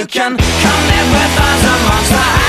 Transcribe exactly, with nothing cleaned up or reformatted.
you can come live with us amongst the